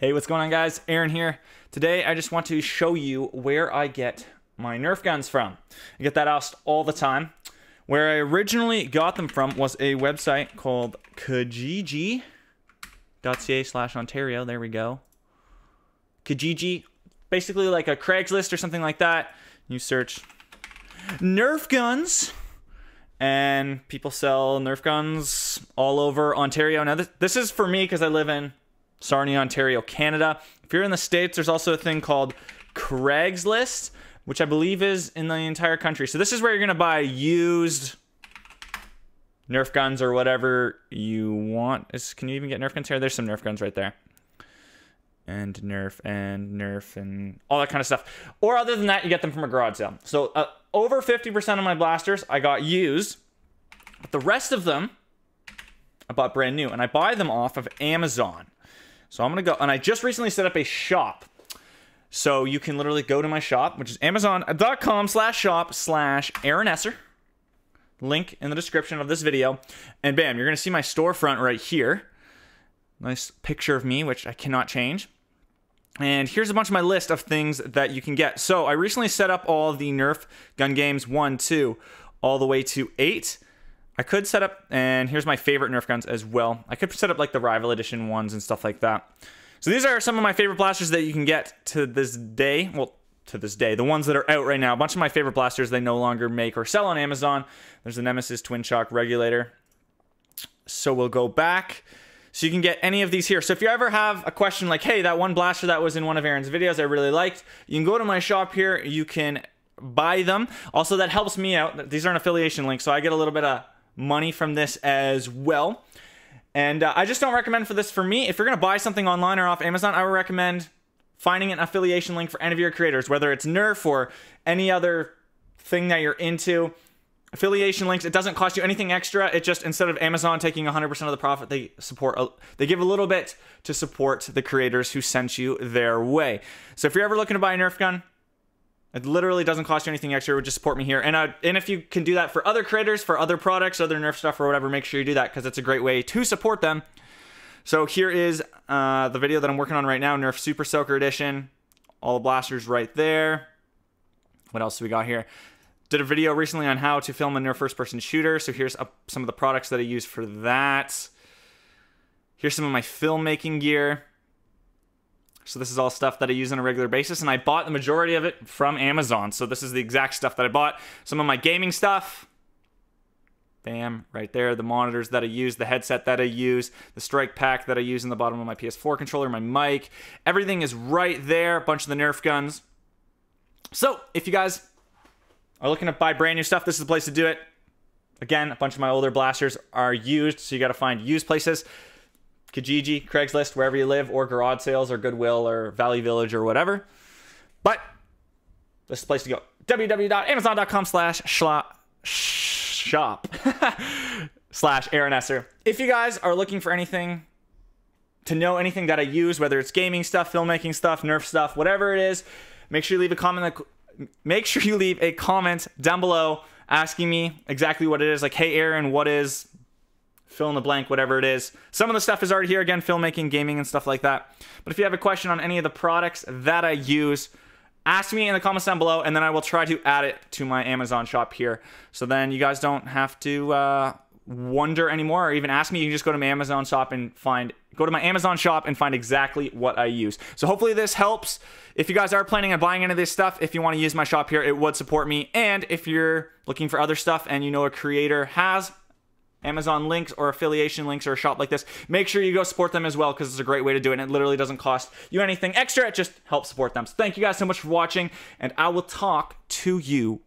Hey, what's going on, guys? Aaron here. Today, I just want to show you where I get my Nerf guns from. I get that asked all the time. Where I originally got them from was a website called Kijiji.ca/Ontario. There we go. Kijiji, basically like a Craigslist or something like that. You search Nerf guns, and people sell Nerf guns all over Ontario. Now, this is for me because I live in Sarnia, Ontario, Canada. If you're in the States, there's also a thing called Craigslist, which I believe is in the entire country. So this is where you're going to buy used Nerf guns or whatever you want. Can you even get Nerf guns here? There's some Nerf guns right there. And Nerf and all that kind of stuff. Or other than that, you get them from a garage sale. So over 50% of my blasters I got used, but the rest of them I bought brand new, and I buy them off of Amazon. So I'm going to go, and I just recently set up a shop. So you can literally go to my shop, which is amazon.com/shop/Aaron Esser. Link in the description of this video. And bam, you're going to see my storefront right here. Nice picture of me, which I cannot change. And here's a bunch of my list of things that you can get. So I recently set up all the Nerf gun games 1, 2, all the way to 8. I could set up, and here's my favorite Nerf guns as well. I could set up like the Rival Edition ones and stuff like that. So these are some of my favorite blasters that you can get to this day. Well, to this day, the ones that are out right now. A bunch of my favorite blasters they no longer make or sell on Amazon. There's the Nemesis Twin Shock Regulator. So we'll go back. So you can get any of these here. So if you ever have a question like, hey, that one blaster that was in one of Aaron's videos I really liked, you can go to my shop here. You can buy them. Also, that helps me out. These are an affiliation link, so I get a little bit of money from this as well. And I just don't recommend for me. If you're gonna buy something online or off Amazon, I would recommend finding an affiliation link for any of your creators, whether it's Nerf or any other thing that you're into. Affiliation links, it doesn't cost you anything extra. It just, instead of Amazon taking 100% of the profit, they give a little bit to support the creators who sent you their way. So if you're ever looking to buy a Nerf gun, it literally doesn't cost you anything extra. It would just support me here. And if you can do that for other creators, for other products, other Nerf stuff or whatever, make sure you do that because it's a great way to support them. So here is the video that I'm working on right now, Nerf Super Soaker Edition. All the blasters right there. What else do we got here? Did a video recently on how to film a Nerf first-person shooter. So here's some of the products that I use for that. Here's some of my filmmaking gear. So this is all stuff that I use on a regular basis, and I bought the majority of it from Amazon. So this is the exact stuff that I bought. Some of my gaming stuff. Bam, right there. The monitors that I use, the headset that I use, the strike pack that I use in the bottom of my PS4 controller, my mic. Everything is right there. A bunch of the Nerf guns. So if you guys are looking to buy brand new stuff, this is the place to do it. Again, a bunch of my older blasters are used, so you got to find used places. Kijiji, Craigslist, wherever you live, or garage sales, or Goodwill, or Valley Village, or whatever. But this is the place to go. www.amazon.com/shop/Aaron Esser. If you guys are looking for anything, to know anything that I use, whether it's gaming stuff, filmmaking stuff, Nerf stuff, whatever it is, make sure you leave a comment. Make sure you leave a comment down below asking me exactly what it is. Like, hey, Aaron, what is fill in the blank, whatever it is. Some of the stuff is already here. Again, filmmaking, gaming, and stuff like that. But if you have a question on any of the products that I use, ask me in the comments down below, and then I will try to add it to my Amazon shop here. So then you guys don't have to wonder anymore or even ask me. You can just go to my Amazon shop and find exactly what I use. So hopefully this helps. If you guys are planning on buying any of this stuff, if you want to use my shop here, it would support me. And if you're looking for other stuff and you know a creator has Amazon links or affiliation links or a shop like this, make sure you go support them as well, because it's a great way to do it, and it literally doesn't cost you anything extra. It just helps support them. So thank you guys so much for watching, and I will talk to you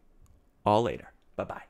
all later. Bye-bye.